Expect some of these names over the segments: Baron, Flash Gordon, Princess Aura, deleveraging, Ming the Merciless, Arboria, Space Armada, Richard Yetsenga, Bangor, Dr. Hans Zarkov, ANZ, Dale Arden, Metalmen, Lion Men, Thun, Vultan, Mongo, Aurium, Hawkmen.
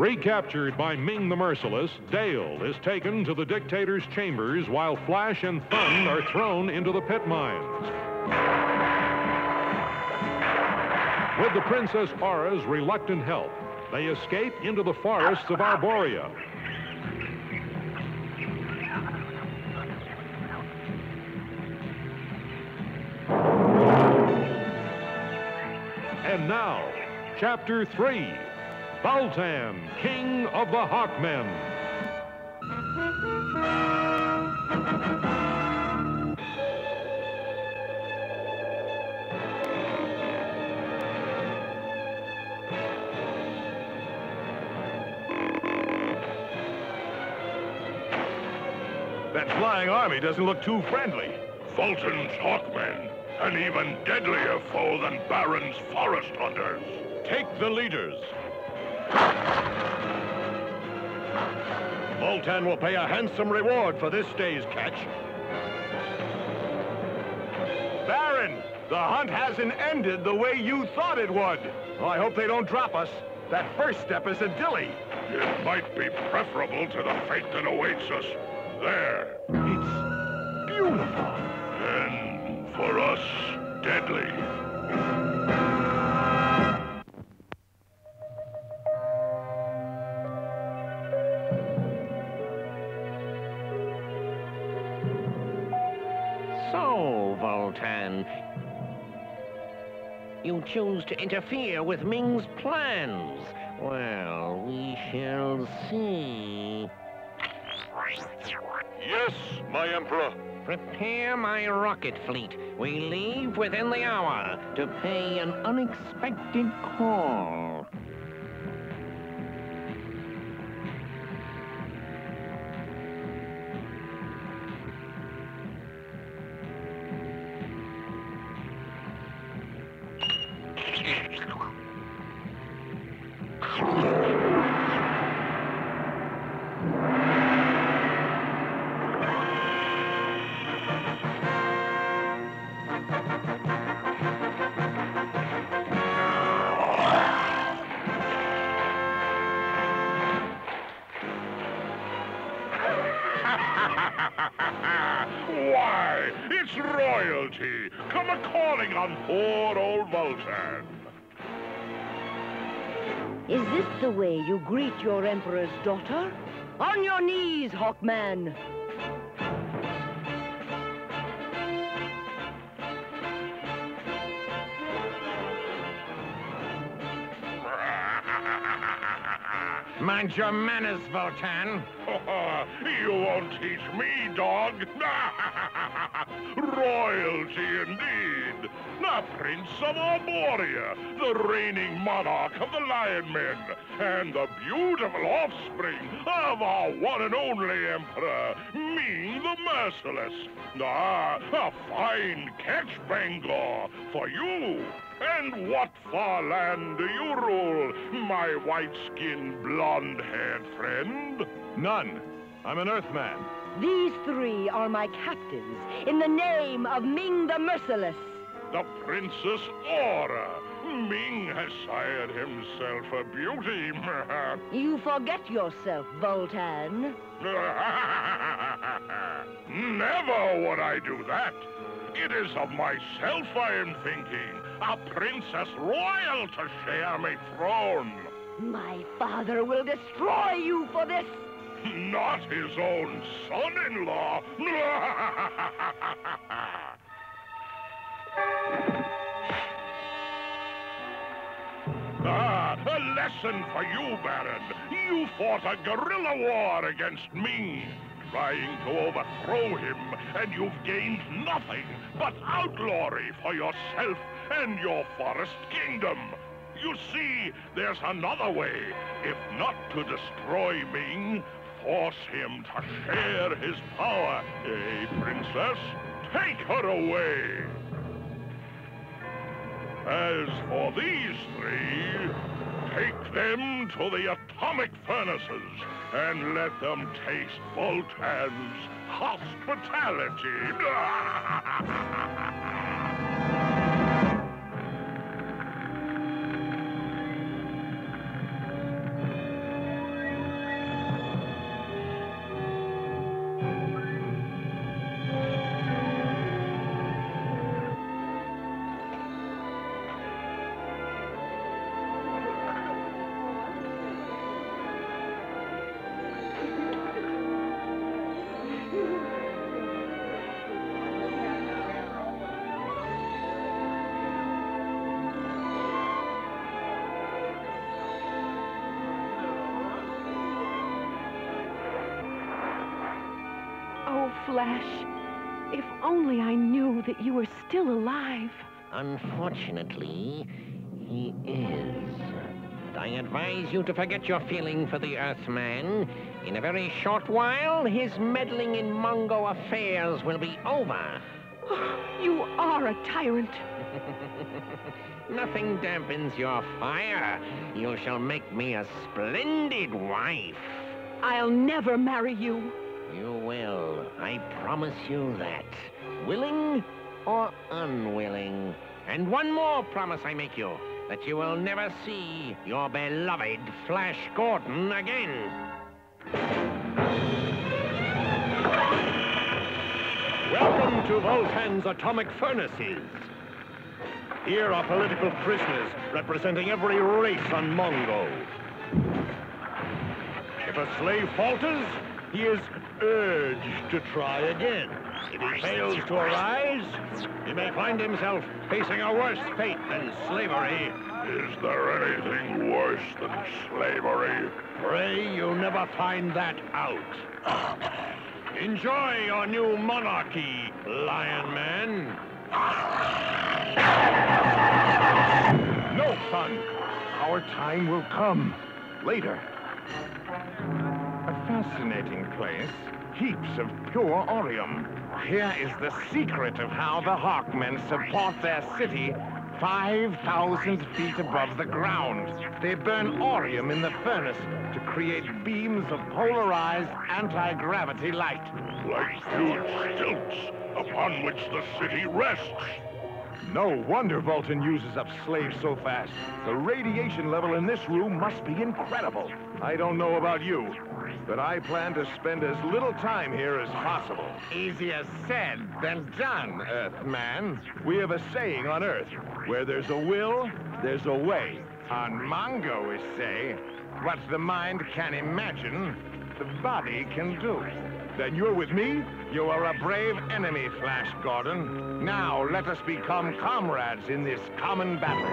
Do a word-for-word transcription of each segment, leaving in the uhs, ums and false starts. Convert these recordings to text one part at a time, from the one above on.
Recaptured by Ming the Merciless, Dale is taken to the dictator's chambers while Flash and Thun are thrown into the pit mines. With the Princess Aura's reluctant help, they escape into the forests of Arboria. And now, Chapter three, Vultan, King of the Hawkmen. That flying army doesn't look too friendly. Vultan's Hawkmen. An even deadlier foe than Baron's forest hunters. Take the leaders. Vultan will pay a handsome reward for this day's catch. Baron, the hunt hasn't ended the way you thought it would. Well, I hope they don't drop us. That first step is a dilly. It might be preferable to the fate that awaits us. There. It's beautiful. And for us, deadly. So, Vultan, you choose to interfere with Ming's plans. Well, we shall see. Yes, my Emperor. Prepare my rocket fleet. We leave within the hour to pay an unexpected call. Why, it's royalty. Come a-calling on poor old Vultan. Is this the way you greet your Emperor's daughter? On your knees, Hawkman. Mind your manners, Vultan. You won't teach me, dog. Royalty, indeed. The Prince of Arboria, the reigning monarch of the Lion Men, and the beautiful offspring of our one and only Emperor, Ming the Merciless. Ah, a fine catch, Bangor, for you. And what far land do you rule, my white-skinned, blonde-haired friend? None. I'm an Earthman. These three are my captains in the name of Ming the Merciless. The Princess Aura. Ming has sired himself a beauty. You forget yourself, Vultan. Never would I do that. It is of myself I am thinking, a princess royal to share my throne. My father will destroy you for this. Not his own son-in-law. Ah, a lesson for you, Baron. You fought a guerrilla war against me, trying to overthrow him, and you've gained nothing but outlawry for yourself and your forest kingdom. You see, there's another way. If not to destroy Ming, force him to share his power. Eh, Princess? Take her away! As for these three, take them to the atomic furnaces and let them taste Vultan's hospitality. Flash, if only I knew that you were still alive. Unfortunately, he is. I advise you to forget your feeling for the Earthman. In a very short while, his meddling in Mongo affairs will be over. You are a tyrant. Nothing dampens your fire. You shall make me a splendid wife. I'll never marry you. You will. I promise you that. Willing or unwilling. And one more promise I make you. That you will never see your beloved Flash Gordon again. Welcome to Vultan's Atomic Furnaces. Here are political prisoners representing every race on Mongo. If a slave falters, he is urged to try again. If he fails to arise, he may find himself facing a worse fate than slavery. Is there anything worse than slavery? Pray you never find that out. Enjoy your new monarchy, Lion Men. No, Thun. Our time will come. Later. A fascinating place. Heaps of pure Aurium. Here is the secret of how the Hawkmen support their city five thousand feet above the ground. They burn Aurium in the furnace to create beams of polarized anti-gravity light. Like huge stilts upon which the city rests. No wonder Vultan uses up slaves so fast. The radiation level in this room must be incredible. I don't know about you, but I plan to spend as little time here as possible. Easier said than done, Earthman. We have a saying on Earth, where there's a will, there's a way. On Mongo, we say, what the mind can imagine, the body can do. Then you're with me? You are a brave enemy, Flash Gordon. Now let us become comrades in this common battle.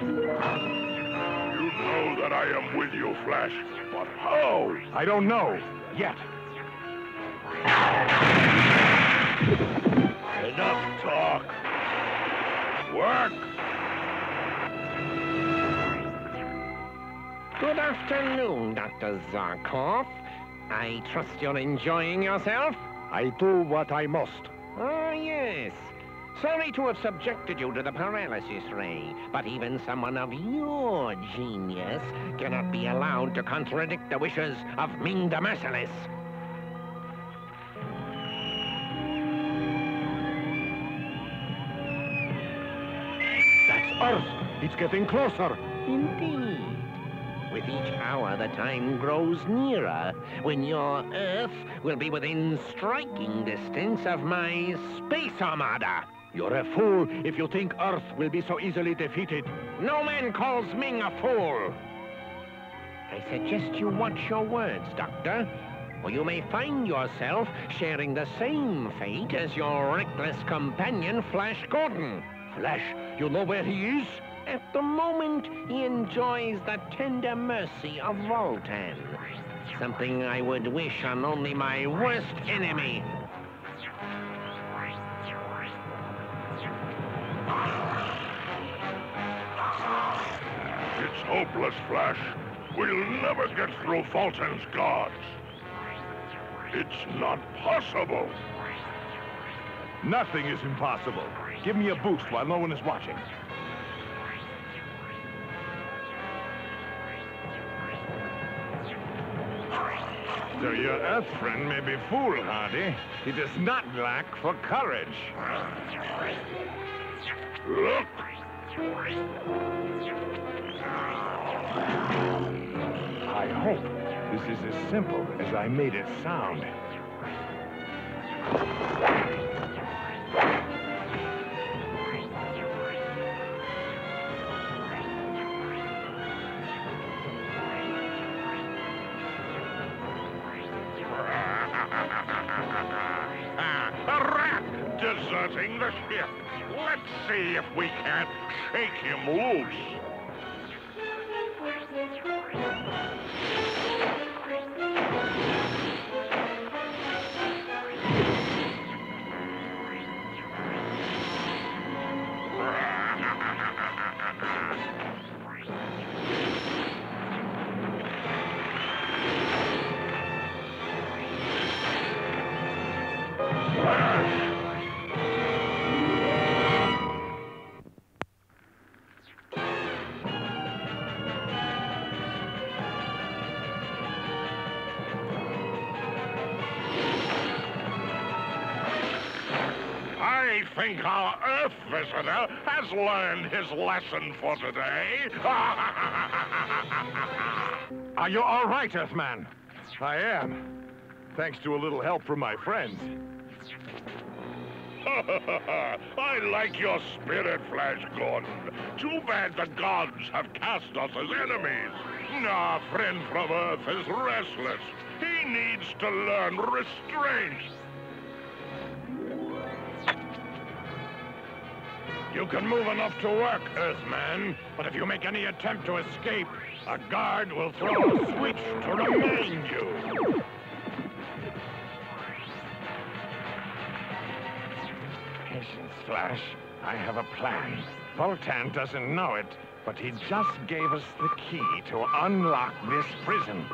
You know that I am with you, Flash, but how? I don't know, yet. Enough talk. Work. Good afternoon, Doctor Zarkov. I trust you're enjoying yourself? I do what I must. Ah, yes. Sorry to have subjected you to the paralysis ray, but even someone of your genius cannot be allowed to contradict the wishes of Ming the Merciless. That's Earth! It's getting closer! Indeed. With each hour, the time grows nearer, when your Earth will be within striking distance of my Space Armada. You're a fool if you think Earth will be so easily defeated. No man calls Ming a fool. I suggest you watch your words, Doctor, or you may find yourself sharing the same fate as your reckless companion, Flash Gordon. Flash, you know where he is? At the moment, he enjoys the tender mercy of Vultan. Something I would wish on only my worst enemy. It's hopeless, Flash. We'll never get through Vultan's guards. It's not possible. Nothing is impossible. Give me a boost while no one is watching. Your Earth friend may be foolhardy. He does not lack for courage. Look! I hope this is as simple as I made it sound. Deserting the ship. Let's see if we can't shake him loose. think our Earth visitor has learned his lesson for today. Are you all right, Earthman? I am. Thanks to a little help from my friends. I like your spirit, Flash Gordon. Too bad the gods have cast us as enemies. Our friend from Earth is restless. He needs to learn restraint. You can move enough to work, Earthman, but if you make any attempt to escape, a guard will throw a switch to remind you. Patience, Flash. I have a plan. Vultan doesn't know it, but he just gave us the key to unlock this prison.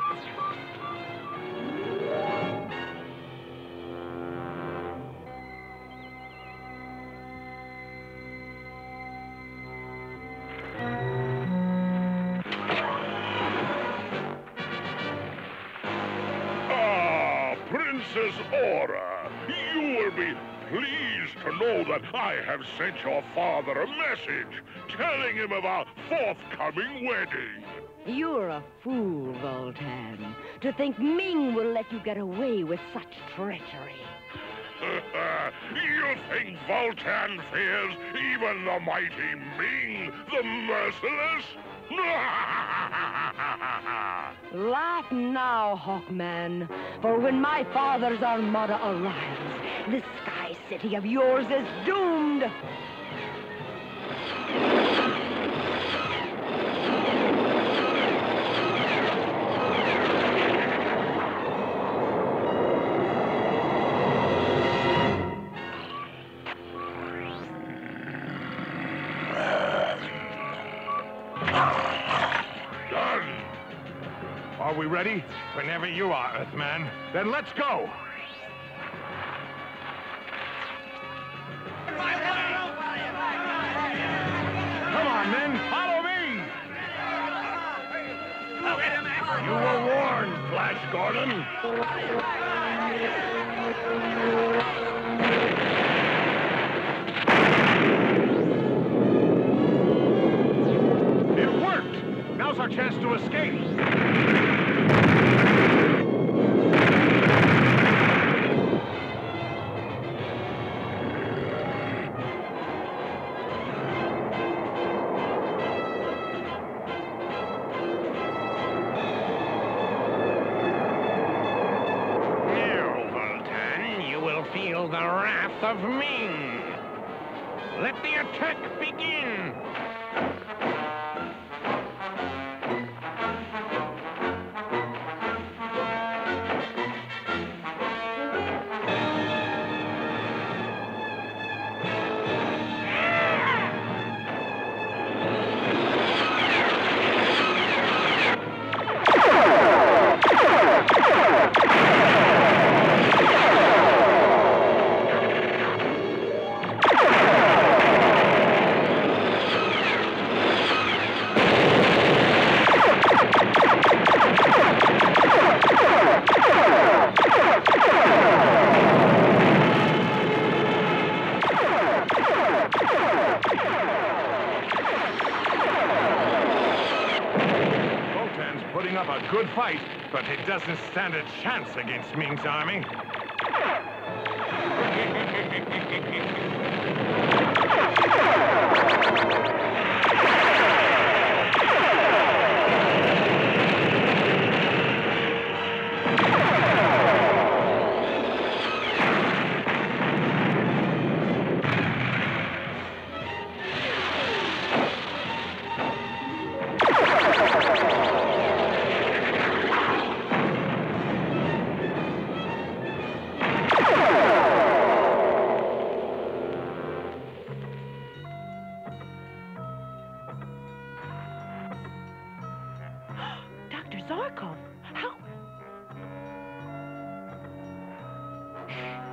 Ah, Princess Aura, you will be pleased to know that I have sent your father a message telling him of our forthcoming wedding. You're a fool, Vultan, to think Ming will let you get away with such treachery. You think Vultan fears even the mighty Ming the Merciless? Laugh now, Hawkman, for when my father's armada arrives, this sky city of yours is doomed. Are we ready? Whenever you are, Earthman. Then let's go! Come on, men! Follow me! You were warned, Flash Gordon! Now's our chance to escape. Now, Vultan, you will feel the wrath of Ming. Let the attack begin. Good fight, but it doesn't stand a chance against Ming's army. Zarkov, how?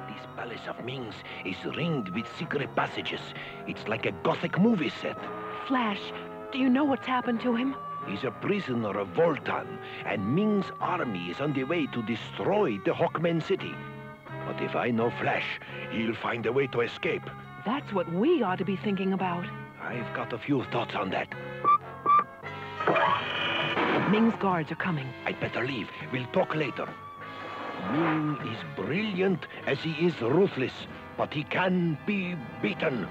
This palace of Ming's is ringed with secret passages. It's like a gothic movie set. Flash, do you know what's happened to him? He's a prisoner of Vultan, and Ming's army is on the way to destroy the Hawkmen city. But if I know Flash, he'll find a way to escape. That's what we ought to be thinking about. I've got a few thoughts on that. Ming's guards are coming. I'd better leave. We'll talk later. Ming is brilliant as he is ruthless, but he can be beaten.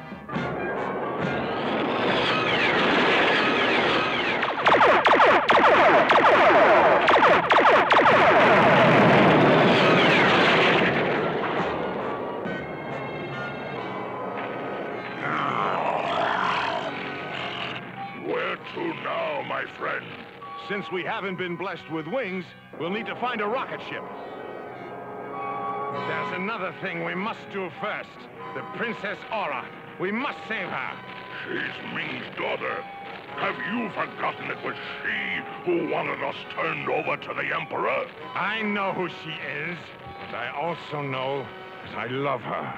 Since we haven't been blessed with wings, we'll need to find a rocket ship. There's another thing we must do first. The Princess Aura. We must save her. She's Ming's daughter. Have you forgotten it was she who wanted us turned over to the Emperor? I know who she is, but I also know that I love her.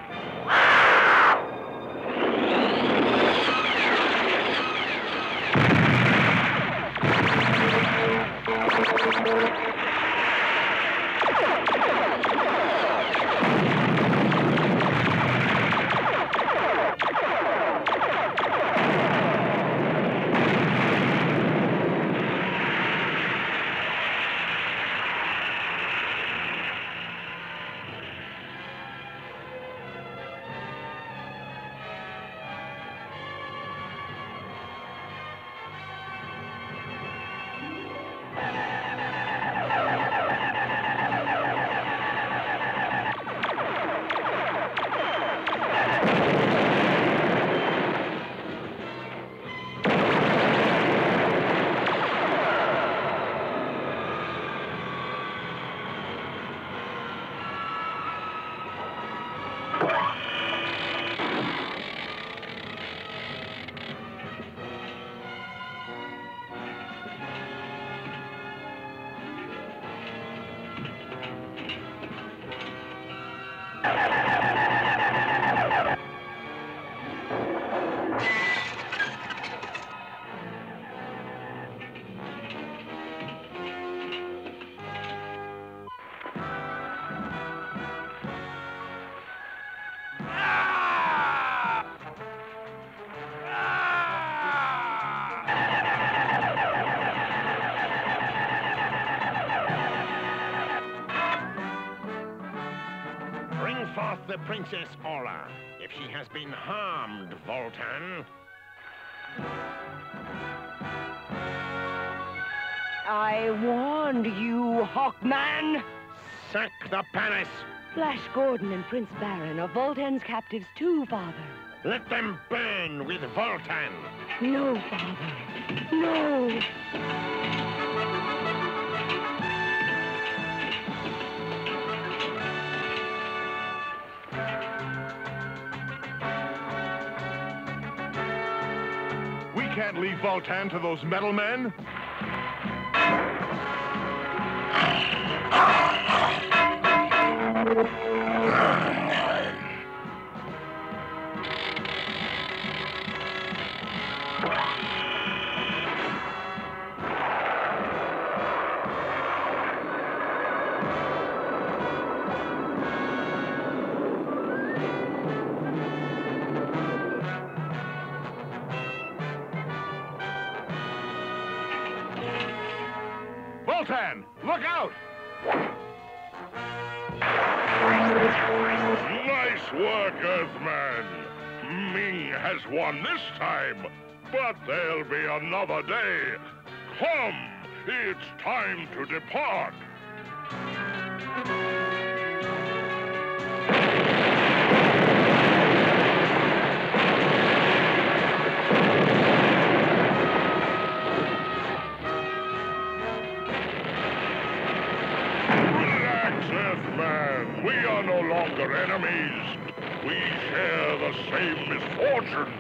The Princess Aura, if she has been harmed, Vultan. I warned you, Hawkman. Sack the palace. Flash Gordon and Prince Baron are Vultan's captives too, Father. Let them burn with Vultan. No, Father. No. Can't leave Vultan to those metal men. Look out! Nice work, Earthman! Ming has won this time, but there'll be another day. Come, it's time to depart. Enemies, we share the same misfortune.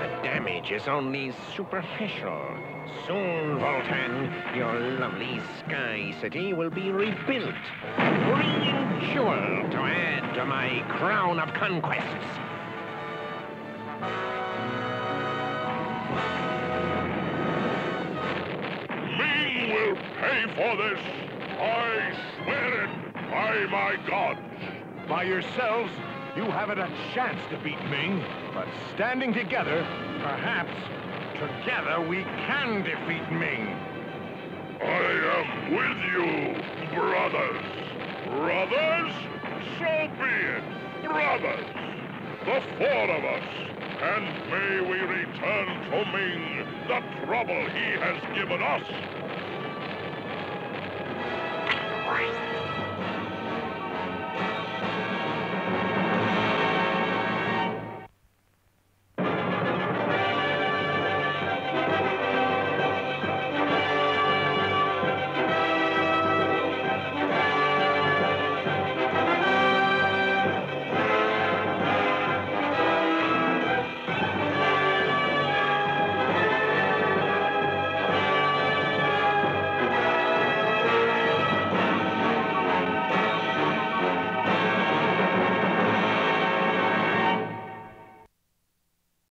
The damage is only superficial. Soon, Vultan, your lovely sky city will be rebuilt, bringing jewel to add to my crown of conquests. Ming will pay for this. I swear it. By my gods! By yourselves? You haven't a chance to beat Ming, but standing together, perhaps together we can defeat Ming. I am with you, brothers. Brothers? So be it, brothers. The four of us. And may we return to Ming the trouble he has given us.